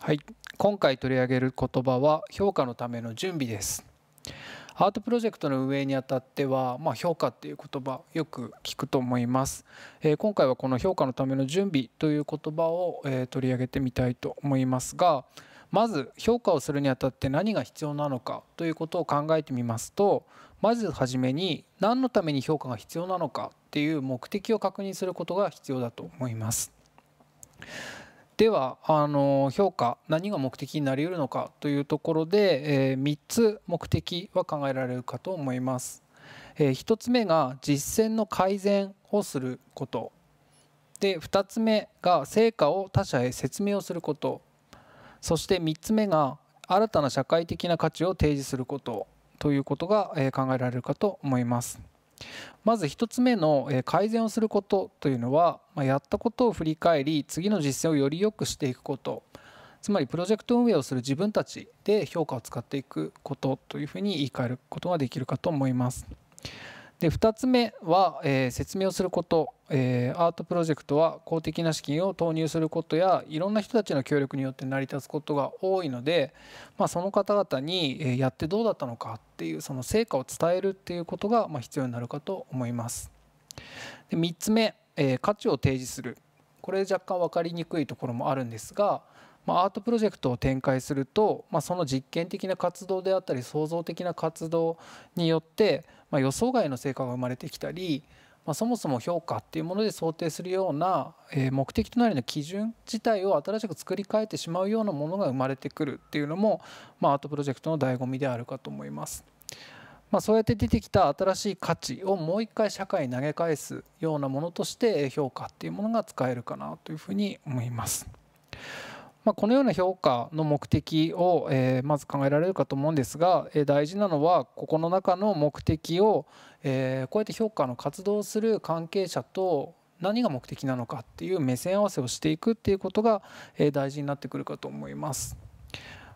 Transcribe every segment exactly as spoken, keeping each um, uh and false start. はい、今回取り上げる言葉は評価のための準備です。アートプロジェクトの運営にあたっては、まあ、評価っていう言葉よく聞くと思います。えー、今回はこの評価のための準備という言葉を、えー、取り上げてみたいと思いますが、まず評価をするにあたって何が必要なのかということを考えてみますと、まずはじめに何のために評価が必要なのかっていう目的を確認することが必要だと思います。ではあの評価何が目的になりうるのかというところで、えー、みっつ目的は考えられるかと思います。えー、ひとつめが実践の改善をすることで、ふたつめが成果を他者へ説明をすること、そしてみっつめが新たな社会的な価値を提示することということが考えられるかと思います。まずひとつめの改善をすることというのは、やったことを振り返り次の実践をより良くしていくこと、つまりプロジェクト運営をする自分たちで評価を使っていくことというふうに言い換えることができるかと思います。でふたつめは説明をすること。アートプロジェクトは公的な資金を投入することやいろんな人たちの協力によって成り立つことが多いので、まあ、その方々にやってどうだったのかっていうその成果を伝えるっていうことが必要になるかと思います。でみっつめ、価値を提示する。これ若干分かりにくいところもあるんですが、アートプロジェクトを展開すると、その実験的な活動であったり創造的な活動によって予想外の成果が生まれてきたり、そもそも評価っていうもので想定するような目的となるの基準自体を新しく作り変えてしまうようなものが生まれてくるっていうのも、アートプロジェクトの醍醐味であるかと思います。まあ、そうやって出てきた新しい価値をもう一回社会に投げ返すようなものとして評価っていうものが使えるかなというふうに思います。まあ、このような評価の目的をえまず考えられるかと思うんですが、え大事なのはここの中の目的をえこうやって評価の活動をする関係者と何が目的なのかっていう目線合わせをしていくっていうことがえ大事になってくるかと思います。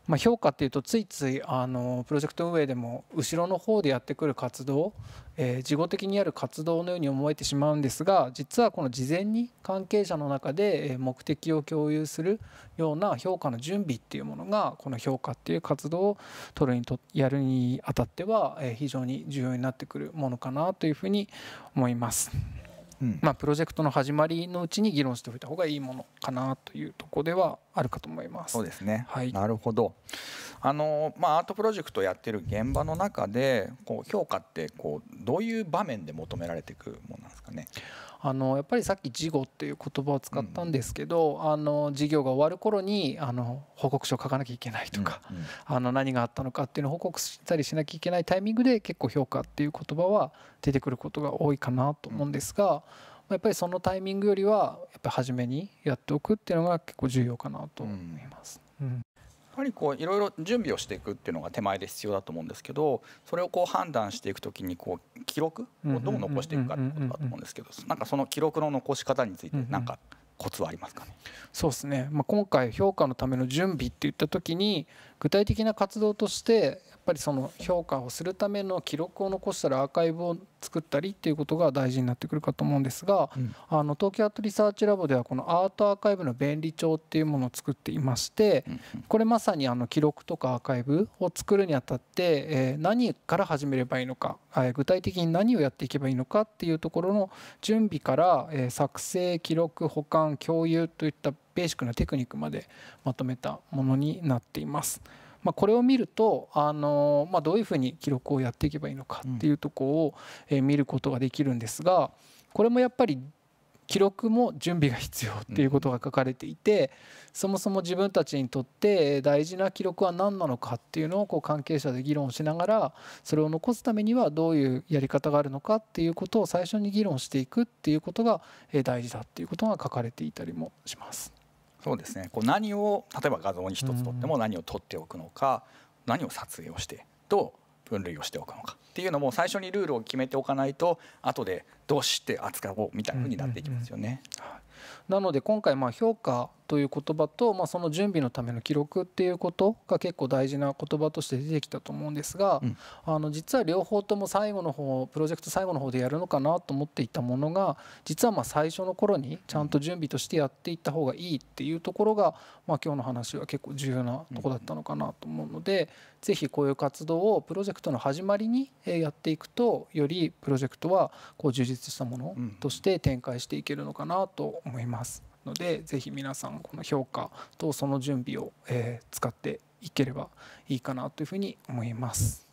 まあ、評価っていうとついついあのプロジェクト運営でも後ろの方でやってくる活動、えー、事後的にやる活動のように思えてしまうんですが、実はこの事前に関係者の中で目的を共有するような評価の準備っていうものがこの評価っていう活動を取るにとやるにあたっては非常に重要になってくるものかなというふうに思います。うん、まあ、プロジェクトの始まりのうちに議論しておいた方がいいものかなというところではあるかと思います。そうですね。はい、なるほど。あのまあアートプロジェクトをやっている現場の中でこう評価ってこうどういう場面で求められていくものなんですかね。あのやっぱりさっき事後っていう言葉を使ったんですけど、うん、あの事業が終わる頃にあの報告書を書かなきゃいけないとか、うんうん、あの何があったのかっていうのを報告したりしなきゃいけないタイミングで結構評価っていう言葉は出てくることが多いかなと思うんですが、うん、やっぱりそのタイミングよりはやっぱり初めにやっておくっていうのが結構重要かなと思います。うんうん、やはりこういろいろ準備をしていくっていうのが手前で必要だと思うんですけど、それをこう判断していくときにこう記録をどう残していくかってことだと思うんですけど、なんかその記録の残し方についてなんかコツはありますかね。そうですね、まあ、今回評価のための準備っていったときに具体的な活動としてやっぱりその評価をするための記録を残したりアーカイブを作ったりっていうことが大事になってくるかと思うんですが、うん、あの東京アートリサーチラボではこのアートアーカイブの便利帳っていうものを作っていまして、これまさにあの記録とかアーカイブを作るにあたってえ何から始めればいいのか、具体的に何をやっていけばいいのかっていうところの準備からえ作成、記録、保管、共有といったベーシックなテクニックまでまとめたものになっています。まあこれを見るとあのまあどういうふうに記録をやっていけばいいのかっていうところを見ることができるんですが、これもやっぱり記録も準備が必要っていうことが書かれていて、そもそも自分たちにとって大事な記録は何なのかっていうのをこう関係者で議論しながら、それを残すためにはどういうやり方があるのかっていうことを最初に議論していくっていうことが大事だっていうことが書かれていたりもします。そうですね、こう何を例えば画像に一つ撮っても何を撮っておくのか、何を撮影をしてどう分類をしておくのかっていうのも最初にルールを決めておかないと後でどうして扱おうみたいなふうになっていきますよね。なので今回まあ評価という言葉と、まあ、その準備のための記録っていうことが結構大事な言葉として出てきたと思うんですが、うん、あの実は両方とも最後の方プロジェクト最後の方でやるのかなと思っていたものが、実はまあ最初の頃にちゃんと準備としてやっていった方がいいっていうところが、まあ、今日の話は結構重要なとこだったのかなと思うので、ぜひこういう活動をプロジェクトの始まりにやっていくと、よりプロジェクトはこう充実したものとして展開していけるのかなと思いますので、ぜひ皆さんこの評価とその準備を使っていければいいかなというふうに思います。